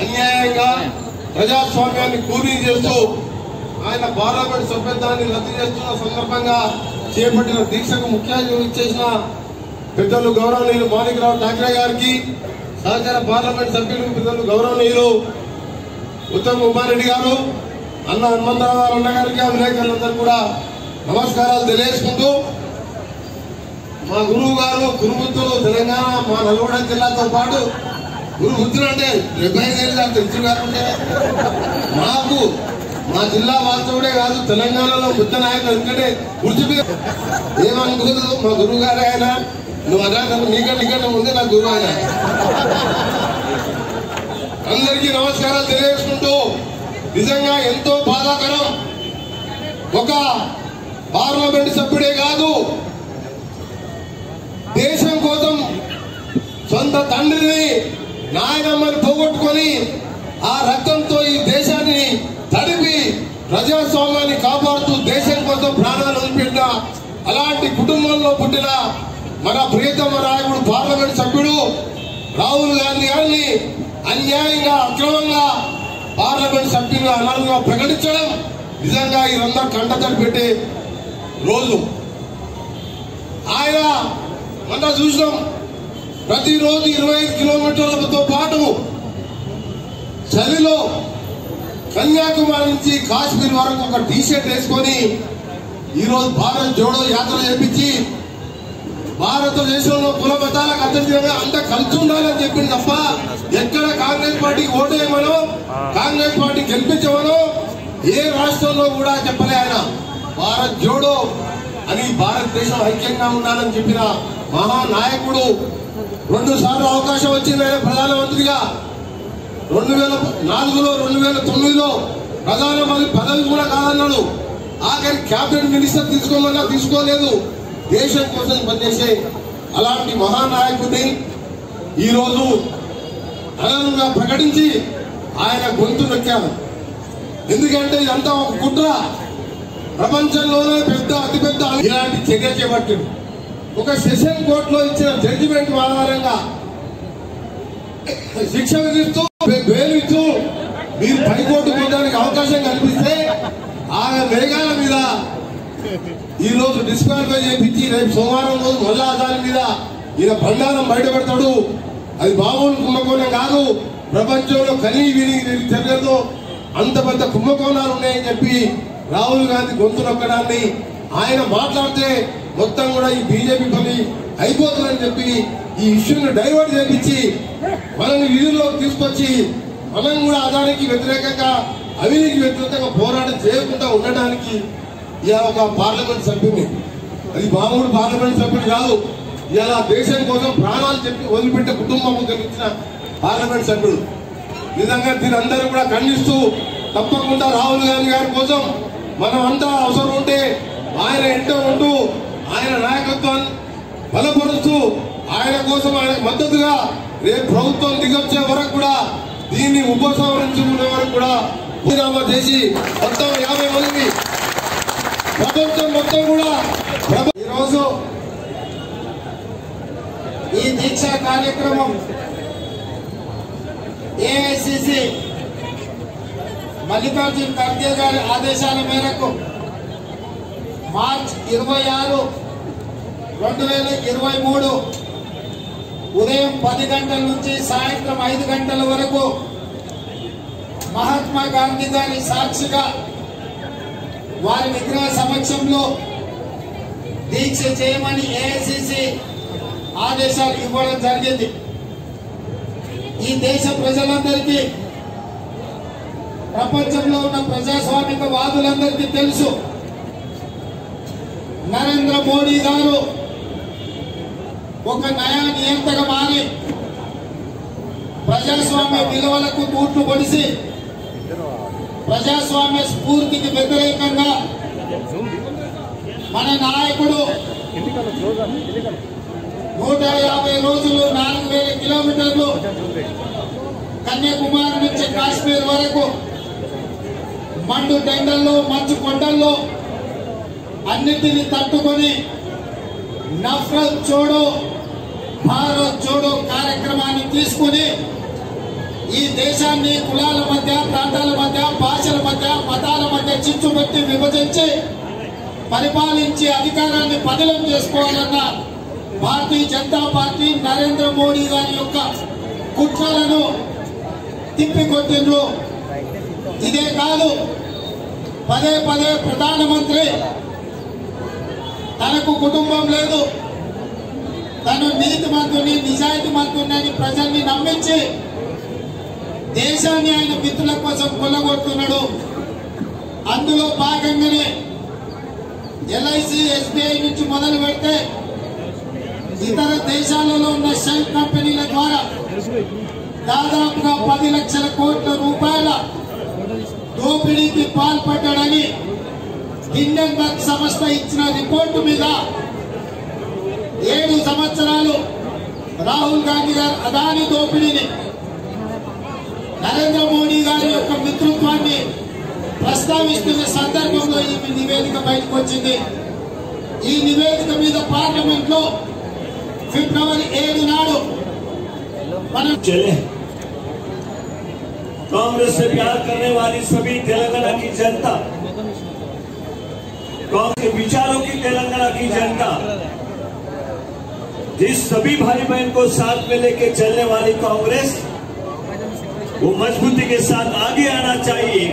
అన్యాయంగా ప్రజాస్వామ్యాన్ని కూనీ చేస్తూ ఆయన పార్లమెంట్ సభ్యత్వాన్ని రద్దు చేస్తున్న సందర్భంగా చేపట్టిన దీక్షకు ముఖ్య అతిథిగా ఇచ్చేసిన పెద్దలు గౌరవనీయులు మాణిక్రావు ఠాకరే గారికి, సహచర పార్లమెంట్ సభ్యులు పెద్దలు గౌరవనీయులు ఉత్తమ్ కుమార్ రెడ్డి గారు, అన్న హనుమంతరావు అన్న గారికి, ఆ విలేకరులందరూ కూడా నమస్కారాలు తెలియజేసుకుంటూ మా గురువు గారు గురుబుద్ధులు తెలంగాణ మా నల్గొండ జిల్లాతో పాటు గురుబుద్ధులు అంటే 75 ఏళ్ళు అంత ఇద్దరు గారు ఉంటే మాకు మా జిల్లా వాస్తవుడే కాదు తెలంగాణలో బుద్ధ నాయకులు ఎందుకంటే గుర్తు ఏమనుకోదు మా గురువు గారు ఆయన నువ్వు అన్నప్పుడు నీకంటే ఉంది నా గురువు ఆయన। అందరికీ నమస్కారాలు తెలియజేసుకుంటూ నిజంగా ఎంతో బాధాకరం, ఒక పార్లమెంట్ సభ్యుడే కాదు దేశం కోసం సొంత తండ్రిని నాయనమ్మని పోగొట్టుకొని ఆ రక్తంతో ఈ దేశాన్ని తడిపి ప్రజాస్వామ్యాన్ని కాపాడుతూ దేశం కోసం ప్రాణాలు వదిలిపెట్టిన అలాంటి కుటుంబంలో పుట్టిన మన ప్రియతమ నాయకుడు పార్లమెంట్ సభ్యుడు రాహుల్ గాంధీ గారిని అన్యాయంగా అక్రమంగా పార్లమెంట్ సభ్యులుగా అనర్హంగా ప్రకటించడం నిజంగా ఇదంతా కంటతడి పెట్టే రోజు। ఆయన మొన్న చూసినాం ప్రతిరోజు 25 కిలోమీటర్లతో పాటు చలిలో కన్యాకుమారి నుంచి కాశ్మీర్ వరకు ఒక టీ షర్ట్ వేసుకొని भारत जोड़ो यात्रा చేపించి భారతదేశంలో కుల మతాలకు అతీతంగా అంత కలిసి ఉండాలని చెప్పింది తప్ప ఎక్కడ కాంగ్రెస్ పార్టీకి ఓటేయమనో కాంగ్రెస్ పార్టీ గెలిపించమనో ఏ రాష్ట్రంలో కూడా చెప్పలే ఆయన. భారత్ జోడో అని భారతదేశం ఐక్యంగా ఉండాలని చెప్పిన మహానాయకుడు. రెండు సార్లు అవకాశం వచ్చింది ఆయన ప్రధానమంత్రిగా, 2004లో 2009లో ప్రధానమంత్రి పదవి కూడా కాదన్నాడు. ఆఖరి క్యాబినెట్ మినిస్టర్ తీసుకోమన్నా తీసుకోలేదు. దేశం కోసం పనిచేసే అలాంటి మహానాయకుడిని ఈరోజు అననంగా ప్రకటించి ఆయన గొంతు నొక్కారు. ఎందుకంటే ఇదంతా ఒక కుట్ర. ప్రపంచంలోనే అతిపెద్ద ఇలాంటి చర్య చేపట్టింది. ఒక సెషన్ కోర్టులో ఇచ్చిన జడ్జిమెంట్ ఆధారంగా శిక్ష విధిస్తూ బెయిల్ ఇస్తూ మీరు పైకోర్టు పోవడానికి అవకాశం కల్పిస్తే ఆయన మేఘాల మీద ఈ రోజు డిస్క్వాలిఫై చేయించి రేపు సోమవారం రోజు మళ్ళా దాని మీద ఈయన బంగారం బయట పెడతాడు. అది బాబుని కుంభకోణం కాదు, ప్రపంచంలో కనీ విని చర్యలతో అంత పెద్ద కుంభకోణాలు ఉన్నాయని చెప్పి రాహుల్ గాంధీ గొంతు నొక్కడాన్ని ఆయన మాట్లాడితే మొత్తం కూడా ఈ బీజేపీ పని అయిపోతుందని చెప్పి ఈ ఇష్యూను డైవర్ట్ చేయించి మనల్ని విధుల్లోకి తీసుకొచ్చి మనం కూడా అదానికి వ్యతిరేకంగా అవినీతికి వ్యతిరేకంగా పోరాటం చేయకుండా ఉండడానికి ఇలా ఒక పార్లమెంట్ సభ్యుని, అది మామూలు పార్లమెంట్ సభ్యుడు కాదు, ఇలా దేశం కోసం ప్రాణాలు చెప్పి వదిలిపెట్టే కుటుంబం కలిగించిన పార్లమెంట్ సభ్యుడు. నిజంగా దీనందరూ కూడా ఖండిస్తూ తప్పకుండా రాహుల్ గాంధీ గారి కోసం మనం అంతా అవసరం ఉంటే ఆయన ఎంతో ఉంటూ ఆయన నాయకత్వాన్ని బలపరుస్తూ ఆయన కోసం ఆయనకు మద్దతుగా రేపు ప్రభుత్వం దిగొచ్చే వరకు కూడా దీన్ని ఉపసంహరించుకునే వరకు కూడా రాజీనామా చేసి మొత్తం 50 మంది ప్రభుత్వం మొత్తం కూడా ఈరోజు ఈ దీక్షా కార్యక్రమం ఏఐసిసి మల్లికార్జున్ ఖర్గే గారి ఆదేశాల మేరకు మార్చి 26, 2023 ఉదయం 10 గంటల నుంచి సాయంత్రం 5 గంటల వరకు మహాత్మా గాంధీ గారి సాక్షిగా వారి విగ్రహ సమక్షంలో దీక్ష చేయమని ఏఐసిసి ఆదేశాలు ఇవ్వడం జరిగింది. ఈ దేశ ప్రజలందరికీ, ప్రపంచంలో ఉన్న ప్రజాస్వామిక వాదులందరికీ తెలుసు, నరేంద్ర మోడీ గారు ఒక నయా నియంతగా మారి ప్రజాస్వామ్య విలువలకు తూట్లు పొడిసి ప్రజాస్వామ్య స్ఫూర్తికి వ్యతిరేకంగా మన నాయకుడు 150 రోజులు 4000 కిలోమీటర్లు కన్యాకుమారి నుంచి కాశ్మీర్ వరకు మండు టెండల్లో, మంచు కొండల్లో అన్నిటినీ తట్టుకొని నఫ్రత్ చోడో భారత్ జోడో కార్యక్రమాన్ని తీసుకుని ఈ దేశాన్ని కులాల మధ్య, ప్రాంతాల మధ్య, భాషల మధ్య, మతాల మధ్య చిచ్చుపెట్టి విభజించి పరిపాలించి అధికారాన్ని పదిలం చేసుకోవాలన్న భారతీయ జనతా పార్టీ నరేంద్ర మోడీ గారి యొక్క కుట్రలను తిప్పికొట్టిండ్రు. ఇదే కాదు, పదే ప్రధానమంత్రి తనకు కుటుంబం లేదు, తను నీతిమంతుని, నిజాయితీమంతుని అని ప్రజల్ని నమ్మించి దేశాన్ని ఆయన మిత్రుల కోసం కొల్లగొడుతున్నాడు. అందులో భాగంగానే ఎల్ఐసి, ఎస్బీఐ నుంచి మొదలు పెడితే ఇతర దేశాలలో ఉన్న షెల్ కంపెనీల ద్వారా దాదాపుగా 10 లక్షల కోట్ల రూపాయల దోపిడీకి పాల్పడ్డాడని ఇండియన్ బ్యాంక్ సంస్థ ఇచ్చిన రిపోర్టు మీద 7 సంవత్సరాలు రాహుల్ గాంధీ గారు అదాని దోపిడీని, నరేంద్ర మోడీ గారి యొక్క మిత్రత్వాన్ని ప్రస్తావిస్తున్న సందర్భంలో ఈ నివేదిక బయటకు వచ్చింది. ఈ నివేదిక మీద పార్లమెంట్ లో ఫిబ్రవరి 7 నాడు మనం कांग्रेस से प्यार करने वाली सभी तेलंगाना की जनता, कांग्रेस के विचारों की तेलंगाना की जनता, जिस सभी भाई बहन को साथ में लेके चलने वाली कांग्रेस, वो मजबूती के साथ आगे आना चाहिए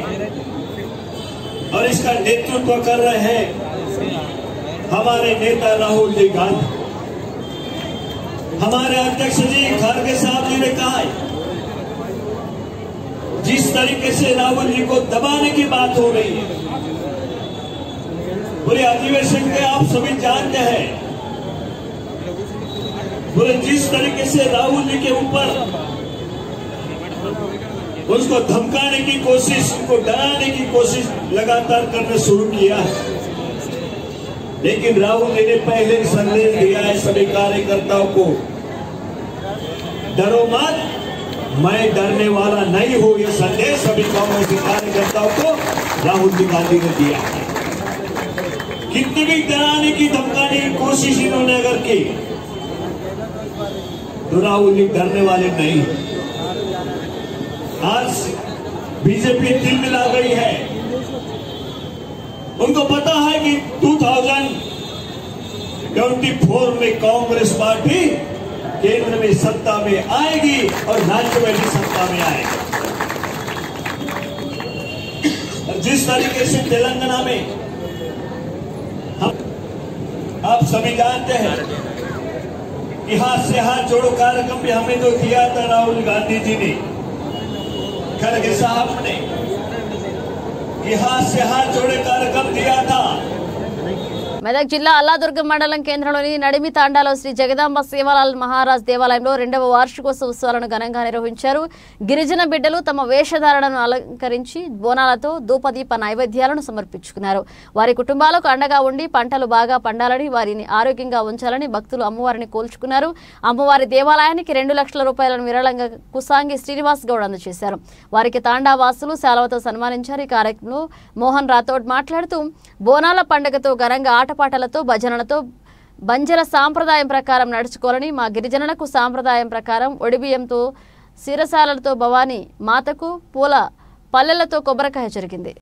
और इसका नेतृत्व कर रहे हैं हमारे नेता राहुल जी गांधी, हमारे अध्यक्ष जी खड़गे साहब जी ने कहा है, जिस तरीके से राहुल जी को दबाने की बात हो रही है, पूरे अधिवेशन के आप सभी जानते हैं, पूरे जिस तरीके से राहुल जी के ऊपर उसको धमकाने की कोशिश, उनको डराने की कोशिश लगातार करना शुरू किया है। लेकिन राहुल जी ने पहले संदेश दिया है सभी कार्यकर्ताओं को, डरो मत, मैं डरने वाला नहीं हूं। यह संदेश सभी कांग्रेस कार्यकर्ताओं को राहुल जी गांधी ने दिया है। कितनी भी डराने की धमकाने की कोशिश इन्होंने अगर की तो राहुल जी डरने वाले नहीं। आज बीजेपी तिलमिला गई है, उनको पता है कि 2024 में कांग्रेस पार्टी केंद्र में सत्ता में आएगी और राज्य में भी सत्ता में आएगी। और जिस तरीके से तेलंगाना में हम आप सभी जानते हैं, हाथ से हाथ जोड़ो कार्यक्रम भी हमें जो दिया था राहुल गांधी जी ने, खड़गे साहब ने, हाथ से हाथ जोड़े कार्यक्रम दिया था। మెదక్ జిల్లా అల్లాదుర్గం మండలం కేంద్రంలోని నడిమితాండాలో శ్రీ జగదాంబ సేవాలాల్ మహారాజ్ దేవాలయంలో రెండవ వార్షికోత్సవాలను ఘనంగా నిర్వహించారు. గిరిజన బిడ్డలు తమ వేషధారణను అలంకరించి బోనాలతో ధూపదీప నైవేద్యాలను సమర్పించుకున్నారు. వారి కుటుంబాలకు అండగా ఉండి పంటలు బాగా పండాలని, వారిని ఆరోగ్యంగా ఉంచాలని భక్తులు అమ్మవారిని కోల్చుకున్నారు. అమ్మవారి దేవాలయానికి 2 లక్షల రూపాయలను విరాళంగా కుసాంగి శ్రీనివాస్ గౌడ్ అందజేశారు. వారికి తాండా వాసులు శాల్వాతో సన్మానించారు. ఈ కార్యక్రమంలో మోహన్ రాథోడ్ మాట్లాడుతూ బోనాల పండుగతో ఘనంగా పాటలతో భజనలతో బంజర సాంప్రదాయం ప్రకారం నడుచుకోవాలని, మా గిరిజనులకు సాంప్రదాయం ప్రకారం ఒడిబియంతో శిరసాలతో భవాని మాతకు పూల పల్లెలతో కొబ్బరికాయ జరిగింది.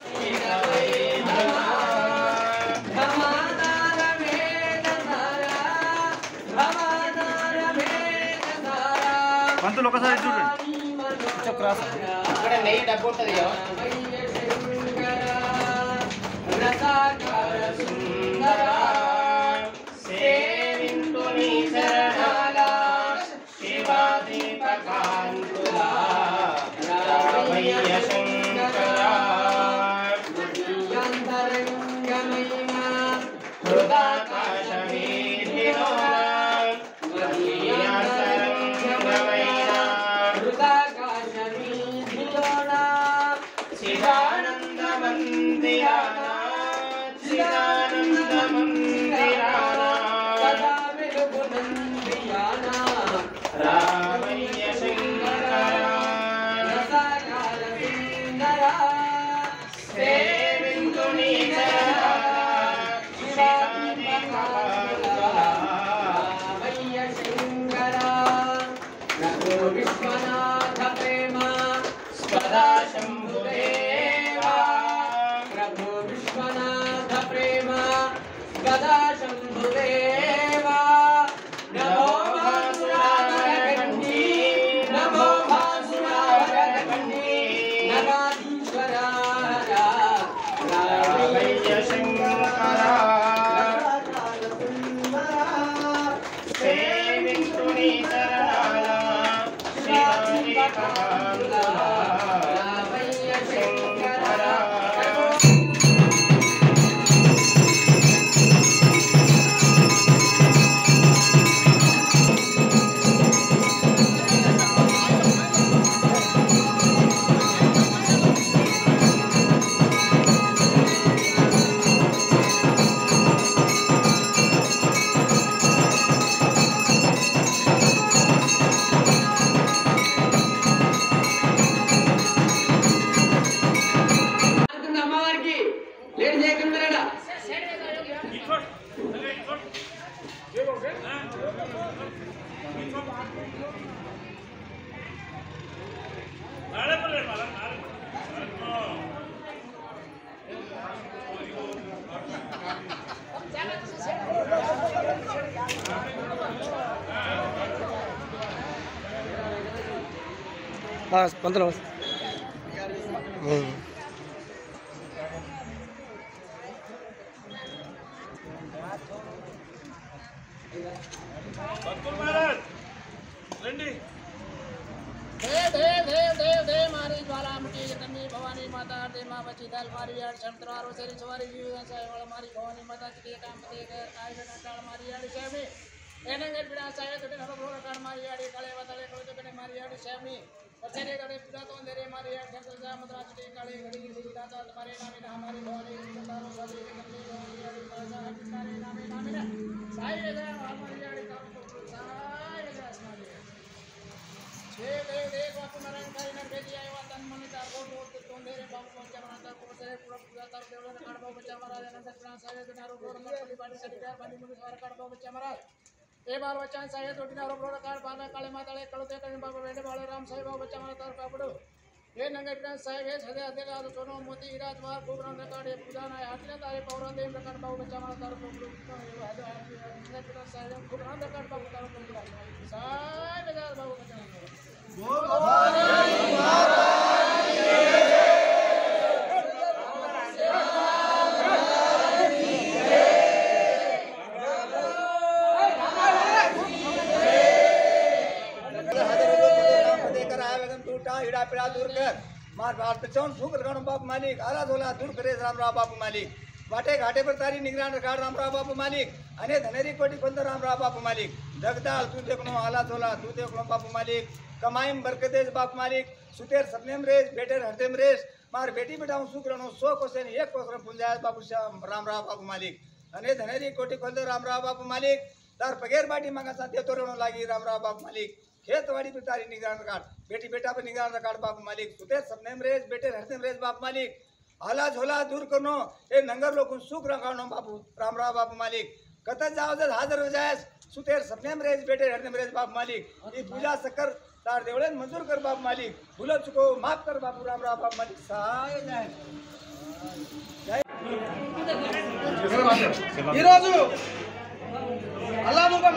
वाटे घाटे पर तारी निगरान रखाड़ राम राव बापू मालिक अने धनेरी कोटी बंदर राम राव बापू मालिक दगदाल तू देखनो आला झोला तू देखनो बापू मालिक कमाईम बरकतेज बापू मालिक सुतेर सपनेम रेस बेटेर हरदेम रेस मार बेटी बेटाऊ सुख रनो सो कोसेन एक कोसर पुंजाज बापू श्याम राम राव बापू मालिक अने धनेरी कोटी बंदर राम राव बापू मालिक तार पगेर बाटी मांगा साथे तोरणो लागी राम राव बापू मालिक खेतवाड़ी पर तारी निगरान रखाड़ बेटी बेटा पर निगरान रखाड़ बापू मालिक सुतेर सपनेम रेस बेटेर हरदेम रेस बापू मालिक हला झोला दूर करनो ए नंगर लोग सुख रखाड़ो बापू राम राव बापू मालिक कत जाओ जर हाजर हो जाए सुतेर सपने में रेज बेटे हरने में रेज बाप मालिक ये पूजा सकर तार देवड़े मंजूर कर बाप मालिक भूल चुको माफ कर बापू राम राव बाप मालिक सहाय जाए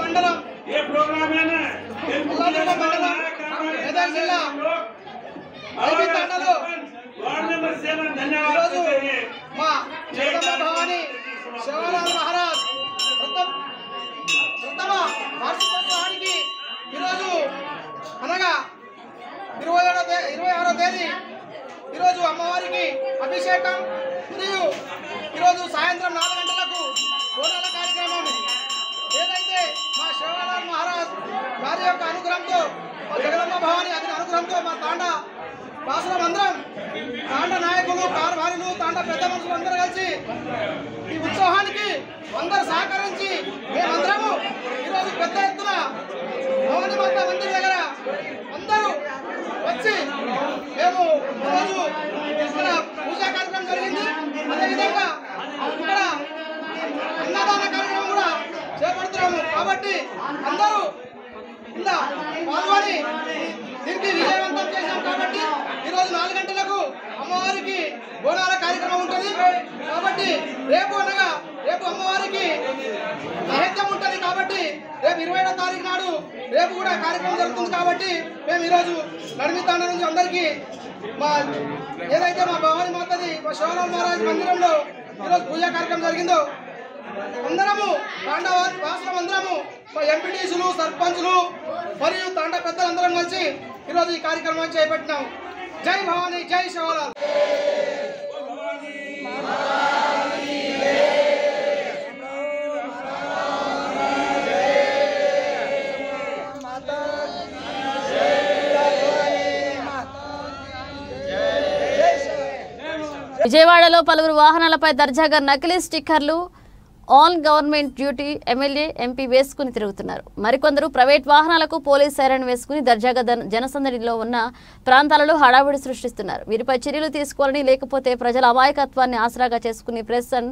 मंडलम ये प्रोग्राम है ना मंडलम वार्ड नंबर 7 धन्यवाद माँ जगदम्बा भवानी सेवालाल महाराज प्रथमा भारत की అనగా 26వ తేదీ అమ్మవారికి అభిషేకం మరియు సాయంత్రం 4 గంటలకు కోలాల కార్యక్రమం ఏదైతే మా సేవాలాల్ మహారాజ్ వారి యొక్క అనుగ్రహంతో మా జగదమ్మ భవాని అతని అనుగ్రహంతో మా తాండా బాసులందరం తాండ నాయకులు కార్వారులు తాండ పెద్ద మనుషులందరూ కలిసి ఈ ఉత్సవానికి అందరూ సహకరించి మేమందరము ఈరోజు పెద్ద ఎత్తున భవాని మాత మందిర్ దగ్గర అందరూ వచ్చి మేము ఈరోజు ఇక్కడ పూజా కార్యక్రమం జరిగింది. అదేవిధంగా ఇక్కడ అన్నదాన కార్యక్రమం కూడా చేపడుతున్నాము. కాబట్టి అందరూ ఇలా పాల్గొని దీనికి విజయవంతం చేశాం. కాబట్టి ఈ రోజు 4 గంటలకు అమ్మవారికి బోనాల కార్యక్రమం ఉంటుంది. కాబట్టి రేపు అమ్మవారికి నైవేద్యం ఉంటుంది. కాబట్టి రేపు 27వ తారీఖు నాడు రేపు కూడా కార్యక్రమం జరుగుతుంది. కాబట్టి మేము ఈ రోజు నడిమితాండ నుంచి అందరికీ మా ఏదైతే మా భవాని మాతది మా శివరామ్ మహారాజ్ మందిరంలో ఈ రోజు పూజా కార్యక్రమం జరిగిందో అందరము తాండవారి వాసులం అందరము మా ఎంపీటీసులు సర్పంచులు మరియు తాండ పెద్దలందరం కలిసి ఈరోజు ఈ కార్యక్రమాన్ని చేపట్టినాం. జై భవానీ జై శివలాల్. విజయవాడలో పలువురు వాహనాలపై దర్జాగా నకిలీ స్టిక్కర్లు on government duty MLA MP వేసుకుని తిరుగుతున్నారు. మరికొందరు ప్రైవేట్ వాహనాలకు పోలీస్ సైరన్ వేసుకుని దర్జాగా జనసందడిలో ఉన్న ప్రాంతాలలో హడావుడి సృష్టిస్తున్నారు. వీరిపై చర్యలు తీసుకోవాలని, లేకపోతే ప్రజల అమాయకత్వాన్ని ఆసరాగా చేసుకుని ప్రెస్ అండ్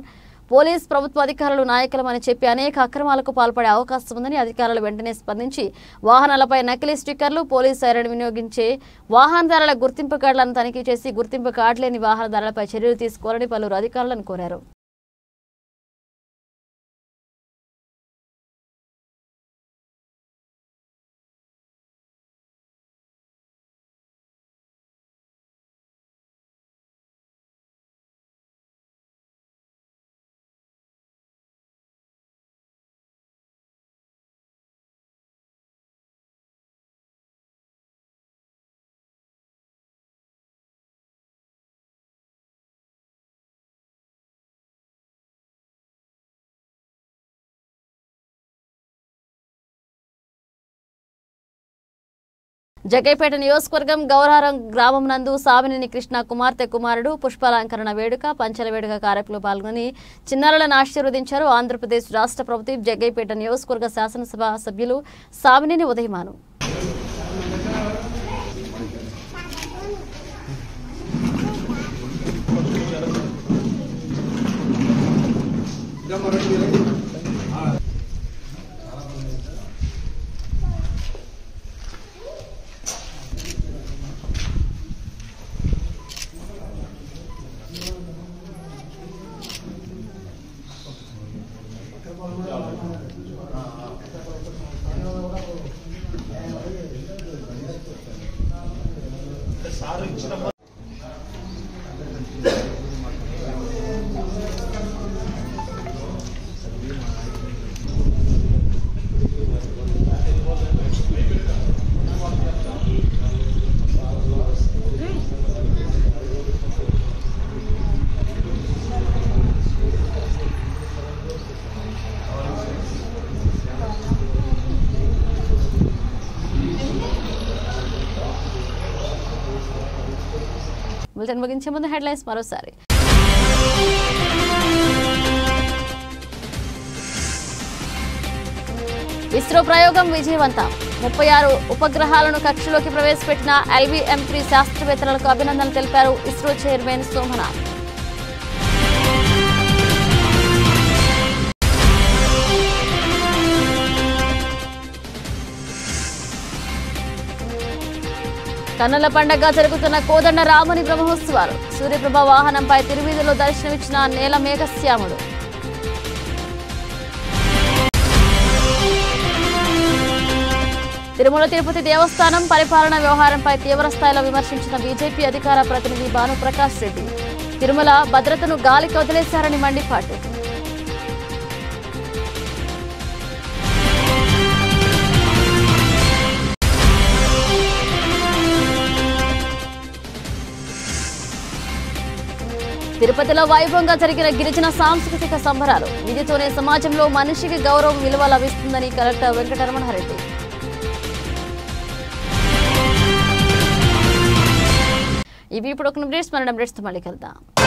పోలీస్ ప్రభుత్వ అధికారులు నాయకులమని చెప్పి అనేక అక్రమాలకు పాల్పడే అవకాశం ఉందని అధికారులు వెంటనే స్పందించి వాహనాలపై నకిలీ స్టిక్కర్లు, పోలీస్ సైరన్ వినియోగించే వాహనదారుల గుర్తింపు కార్డులను తనిఖీ చేసి గుర్తింపు కార్డు లేని వాహనదారులపై చర్యలు తీసుకోవాలని పలువురు అధికారులను కోరారు. జగైపేట నియోజకవర్గం గౌరారం గ్రామం నందు సామినేని కృష్ణ కుమార్తె కుమారుడు పుష్పాలంకరణ వేడుక పంచల వేడుక కార్యక్రమంలో పాల్గొని చిన్నారులను ఆశీర్వదించారు ఆంధ్రప్రదేశ్ రాష్ట్ర ప్రభుత్వ జగైపేట నియోజకవర్గ శాసనసభ సభ్యులు సామినేని ఉదయమాను. బులెటిన్ ముగించే ముందు హెడ్ లైన్స్ మరోసారి. ఇస్రో ప్రయోగం విజయవంతం. 36 ఉపగ్రహాలను కక్షలోకి ప్రవేశపెట్టిన LVM-3 శాస్త్రవేత్తలకు అభినందనలు తెలిపారు ఇస్రో చైర్మన్ సోమనాథ్. కన్నుల పండగ జరుగుతున్న కోదండ రాముని బ్రహ్మోత్సవాలు. సూర్యప్రభ వాహనంపై తిరువీధిలో దర్శనమిచ్చిన నేల మేఘశ్యాముడు. తిరుమల తిరుపతి దేవస్థానం పరిపాలన వ్యవహారంపై తీవ్రస్థాయిలో విమర్శించిన బీజేపీ అధికార ప్రతినిధి భానుప్రకాష్ రెడ్డి. తిరుమల భద్రతను గాలికి వదిలేశారని మండిపాటు. తిరుపతిలో వైభవంగా జరిగిన గిరిజన సాంస్కృతిక సంబరాలు. విధితోనే సమాజంలో మనిషికి గౌరవం విలువ లభిస్తుందని కలెక్టర్ వెంకటరమణారెడ్డి. ఇవి ఇప్పుడు ఒక నిమిషం మళ్ళీ కలుద్దాం.